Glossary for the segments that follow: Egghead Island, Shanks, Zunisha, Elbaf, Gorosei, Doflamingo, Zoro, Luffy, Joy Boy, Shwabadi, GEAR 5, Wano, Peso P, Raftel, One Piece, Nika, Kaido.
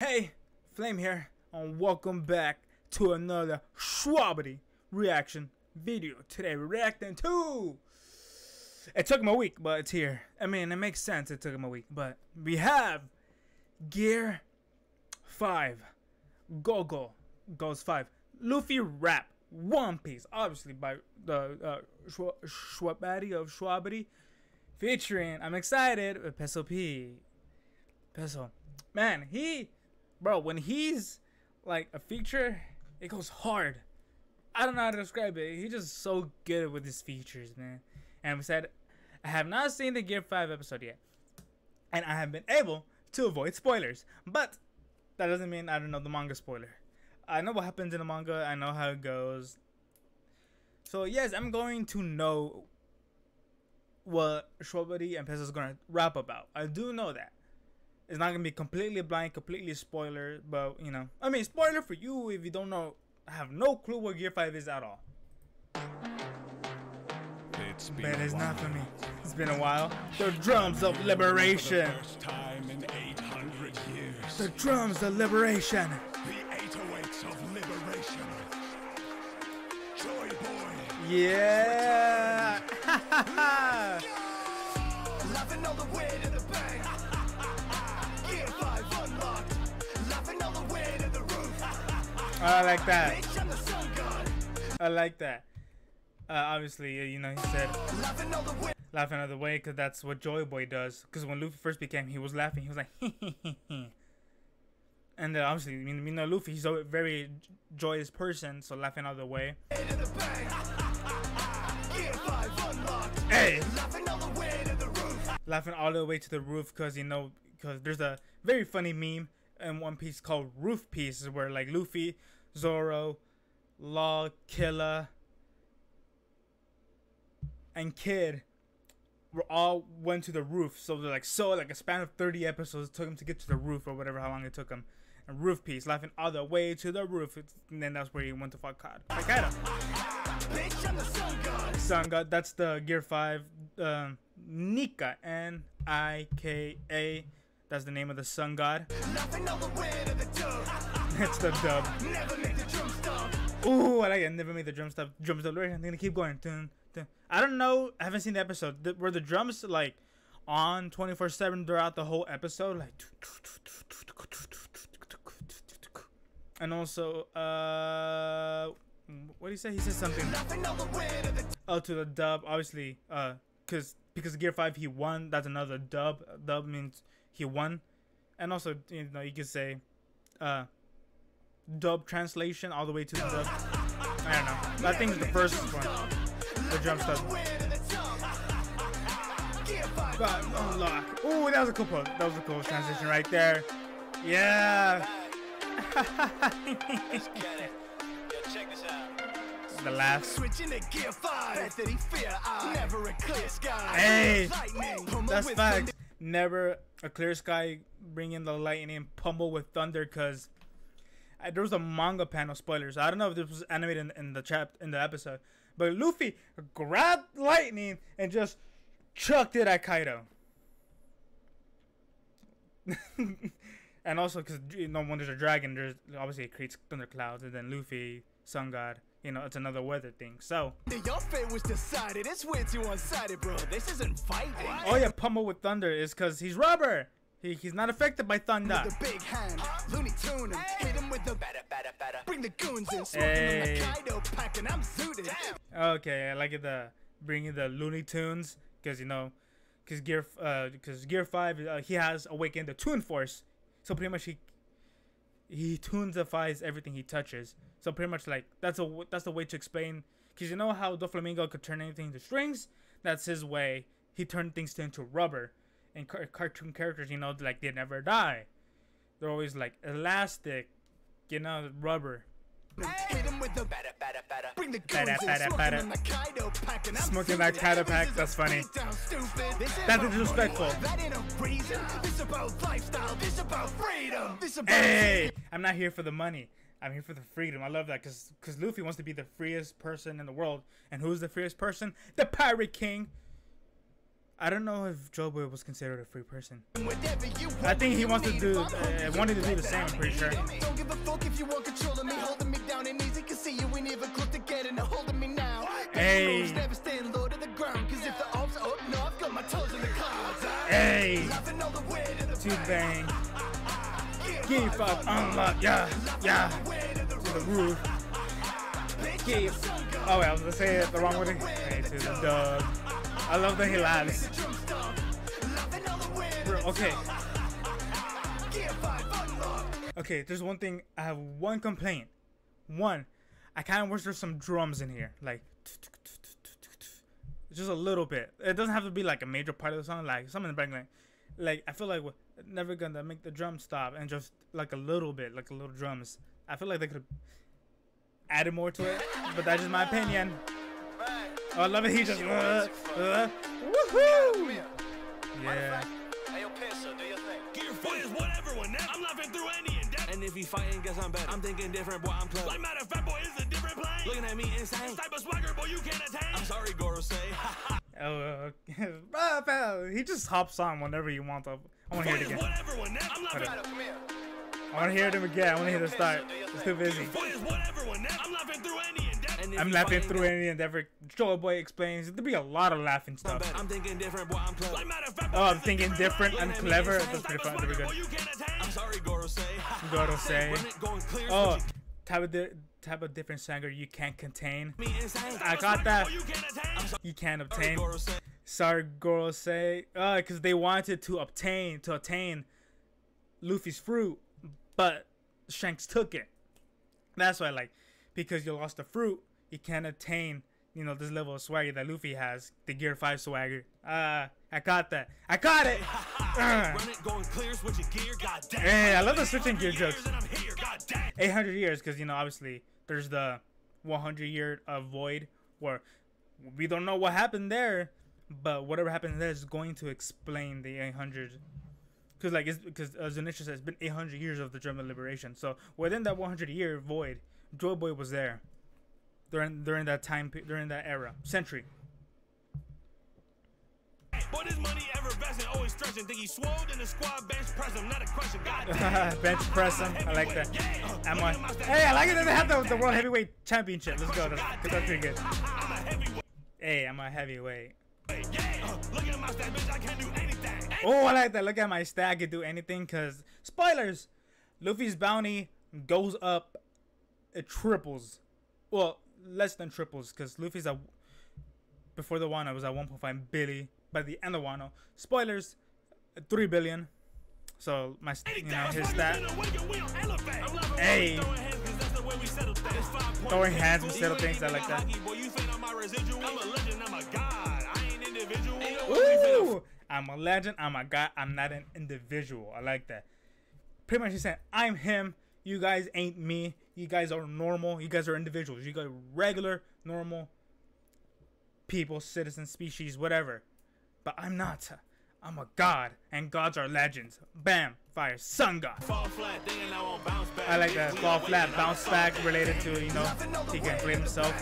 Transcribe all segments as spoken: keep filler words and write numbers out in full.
Hey, Flame here, and welcome back to another Shwabadi reaction video. Today we're reacting to... It took him a week, but it's here. I mean, it makes sense it took him a week, but we have Gear five. Go-Go goes five. Luffy rap. One Piece, obviously, by the uh, Shwabadi of Shwabadi. Featuring, I'm excited, with Peso P. Peso. Man, he... Bro, when he's, like, a feature, it goes hard. I don't know how to describe it. He's just so good with his features, man. And we said, I have not seen the Gear five episode yet. And I have been able to avoid spoilers. But that doesn't mean I don't know the manga spoiler. I know what happens in the manga. I know how it goes. So, yes, I'm going to know what Shwabadi and Peso is going to rap about. I do know that. It's not going to be completely blind, completely spoiler, but, you know. I mean, spoiler for you if you don't know. I have no clue what Gear five is at all. It's been but it's not while. for me. It's been a while. The drums of liberation. For the first time in eight hundred years. The drums of liberation. The eight oh eights of liberation. Joy Boy. Yeah. Ha ha ha. Loving all the way to the bank. I like that. I like that. Uh, obviously, you know, he said laughing all the way, laughing all the way, because that's what Joy Boy does. Because when Luffy first became, he was laughing. He was like, and then obviously, you know, Luffy, he's a very joyous person, so laughing all the way. Hey, laughing all the way to the roof, because you know, because there's a very funny meme in One Piece called Roof Pieces, where like Luffy, Zoro, Law, Killer, and Kid were all went to the roof. So they're like, so like a span of thirty episodes it took him to get to the roof, or whatever, how long it took him. And Roof Piece, laughing all the way to the roof, it's, and then that's where he went to fuck Kaido. Like Kaido. Sun God. That's the Gear five. Um, Nika, N I K A. That's the name of the sun god. That's the dub. Never make the drum stop. Ooh, I like it. Never make the drum stop. Drums up. I'm gonna keep going. Dun, dun. I don't know. I haven't seen the episode. The, were the drums like on twenty-four seven throughout the whole episode? Like. And also, uh, what did he say? He said something. Oh, to the dub. Obviously, uh, cause because Gear five he won. That's another dub. Dub means he won. And also, you know, you could say uh dub translation all the way to the dub. I don't know, but I think it's the first one, the jump stuff. But unlock. Ooh, that was a cool post. That was a cool transition right there. Yeah. Check this out. The last switching to Gear five. Never a clear sky. Hey, that's facts. Never a clear sky, bring in the lightning, pummel with thunder, because there was a manga panel, spoilers. I don't know if this was animated in, in the chap in the episode, but Luffy grabbed lightning and just chucked it at Kaido. And also, because, you know, when there's a dragon, there's obviously it creates thunder clouds, and then Luffy, sun god, you know, it's another weather thing. So your fate was decided. It's way too one-sided, bro. This isn't fighting. Oh yeah, pummel with thunder is because he's rubber. He he's not affected by thunder. With the big hand, Looney Tune, hey. Hit him with the batter, batter, batter. Bring the goons in, smoking hey. on the Kaido pack, and I'm suited. Okay, I like it, the bringing the Looney Tunes, because you know, because gear, because uh, gear five, uh, he has awakened the Toon Force. So pretty much he. He tunesifies everything he touches. So pretty much like that's a that's the way to explain. Cause you know how Doflamingo could turn anything into strings. That's his way. He turned things into rubber. And car cartoon characters, you know, like they never die. They're always like elastic, you know, rubber. Hit him with the batter, batter, batter. Bring the batter, batter, batter. Smoking that Kaido pack. That's funny. That's disrespectful. Hey, I'm not here for the money. I'm here for the freedom. I love that, cause cause Luffy wants to be the freest person in the world. And who's the freest person? The Pirate King. I don't know if Joy Boy was considered a free person. I think he wants to do, uh, wanted to do the same. I'm pretty sure. Don't give a fuck if you want control of me, holding me down and easy. Can see you ain't even close to getting a hold of me now. Hey. Never staying low to the ground, cause if the arms are up, no, I've got my toes in the clouds. Hey. Two bang. Gear five unlock, yeah, yeah. To the roof. Gear. Oh wait, I was gonna say it the wrong way. Hey, to the dub. I love that he lands. Bro, okay. Okay, there's one thing. I have one complaint. One, I kind of wish there's some drums in here. Like, just a little bit. It doesn't have to be like a major part of the song. Like, something in the background. Like, I feel like we're never gonna make the drum stop. And just like a little bit, like a little drums. I feel like they could add added more to it. But that's just my opinion. Oh, I love it. He just uh, uh, woohoo! Yeah. Hey, yo, Peso, do your thing. Gear five is whatever one. I'm laughing through any endeavor. And if he fighting, guess I'm better. I'm thinking different, boy. I'm clever. Like matter of fact, boy, is a different plane. Looking at me insane. Type of swagger, boy, you can't attain. I'm sorry, Gorosei. Oh, okay. He just hops on whenever you want to. I want to hear it again. Whatever one. I'm laughing. I want to hear them again. I want to hear the start. It's too busy. I'm laughing through any endeavor. I'm laughing through any endeavor. Joy Boy explains. There'll be a lot of laughing stuff. I'm thinking different, boy. I'm clever. Oh, I'm thinking different. I'm clever. That's pretty fun. There we go. I'm sorry, Gorosei. Gorosei. Oh, type of di type of different singer you can't contain. I got that. You can't obtain. Sorry, Gorosei. Uh, because they wanted to obtain to attain Luffy's fruit. But Shanks took it. That's why, like, because you lost the fruit, you can't attain, you know, this level of swagger that Luffy has, the Gear five swagger. Ah, uh, I got that. I got it. Hey, I love the switching gear jokes. eight hundred years, because, you know, obviously, there's the one hundred year uh, void where we don't know what happened there, but whatever happened there is going to explain the eight hundred. Because, like, it's, because as Zunisha says, it's been eight hundred years of the German liberation. So within that one hundred year void, Joy Boy was there during during that time during that era century. But his money ever vesting, always stretching. Think he swole in the squad bench press him, not a question. Bench press him, I like that. I'm on. Hey, I like it that they have the, the World Heavyweight Championship. Let's go. That's, that's pretty good. Hey, I'm a heavyweight. Look at my stat, bitch. I can't do anything. Oh, I like that. Look at my stat. I can do anything. Cause spoilers, Luffy's bounty goes up. It triples. Well, less than triples. Cause Luffy's at before the Wano was at one point five billion. By the end of Wano, spoilers, three billion. So my, you know, his stat. Hey, throwing hands and settle things. I like that. Ooh, I'm a legend, I'm a god, I'm not an individual. I like that. Pretty much he said, I'm him, you guys ain't me, you guys are normal, you guys are individuals, you guys are regular, normal people, citizen, species, whatever. But I'm not. I'm a god, and gods are legends. Bam, fire, sun god. Fall flat, then I won't bounce back. I like that. Fall flat, bounce back, related to, you know, he can blame himself.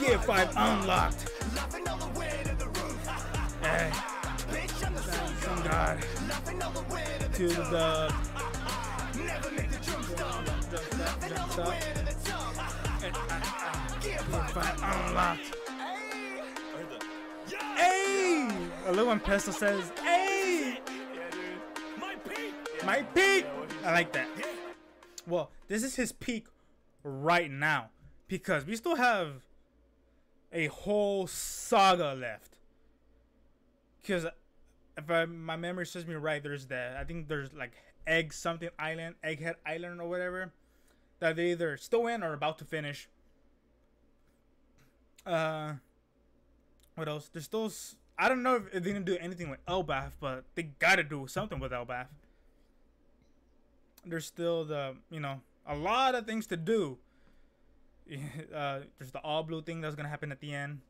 Gear five unlocked. Hey. Some god. To the dub. Unlocked. Hey! A little one Pesto says, hey! My peak! My peak! I like that. Well, this is his peak right now. Because we still have a whole saga left. Because if I, my memory serves me right, there's that. I think there's like Egg something Island, Egghead Island or whatever. That they either still in or about to finish. Uh, What else? There's still... I don't know if they didn't do anything with Elbaf, but they gotta do something with Elbaf. There's still the, you know, a lot of things to do. Uh, there's the all blue thing that's gonna happen at the end.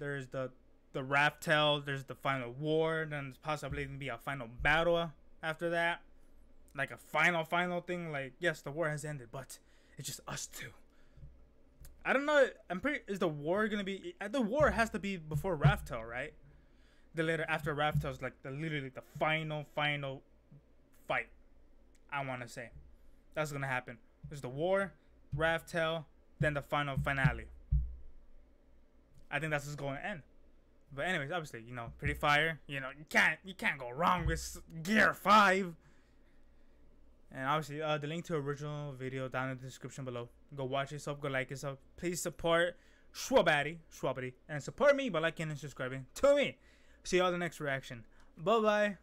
There's the the Raftel. There's the final war. Then there's possibly gonna be a final battle after that, like a final final thing. Like yes, the war has ended, but it's just us two. I don't know. I'm pretty. Is the war gonna be? The war has to be before Raftel, right? The later after Raftel's like the literally the final final fight. I want to say that's gonna happen. There's the war, Raftel, then the final finale. I think that's just going to end. But anyways, obviously, you know, pretty fire. You know, you can't you can't go wrong with Gear five. And obviously, uh, the link to original video down in the description below. Go watch yourself. Go like yourself. Please support Shwabadi, Shwabadi, and support me by liking and subscribing to me. See y'all in the next reaction. Bye bye.